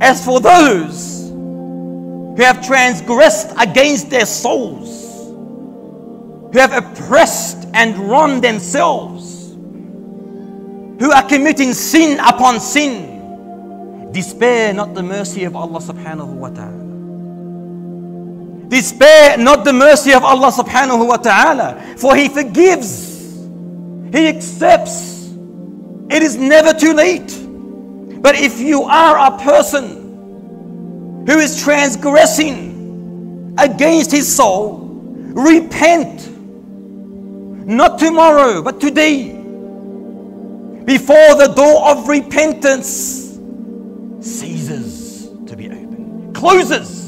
As for those who have transgressed against their souls, who have oppressed and wronged themselves, who are committing sin upon sin, despair not the mercy of Allah subhanahu wa ta'ala. Despair not the mercy of Allah subhanahu wa ta'ala, for He forgives, He accepts. It is never too late. But if you are a person who is transgressing against his soul, repent. Not tomorrow, but today. Before the door of repentance ceases to be open, closes.